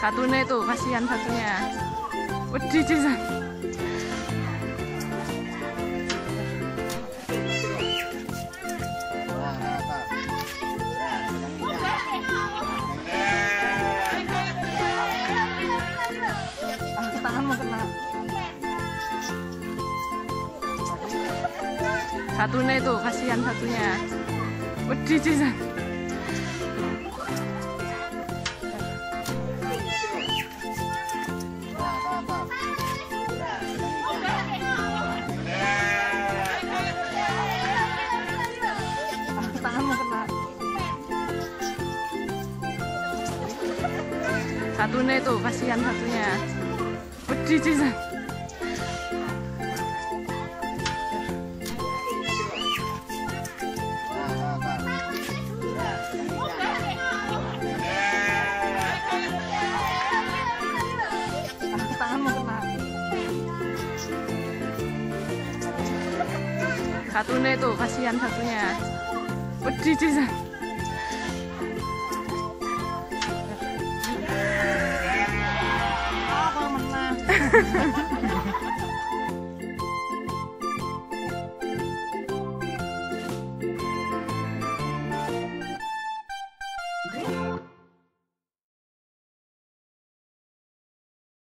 Satunya itu, kasihan satunya. Waduh, Jason. Satunya itu, kasihan satunya. Waduh, Jason. Satunya itu, kasihan satunya. Waduh, Jason. Satunya itu, kasihan satunya. Waduh, Jason. Ha, ha, ha.